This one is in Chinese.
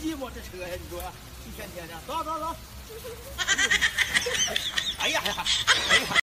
心吗？这车呀，你说一天天的，走走走。哎呀呀，哎呀！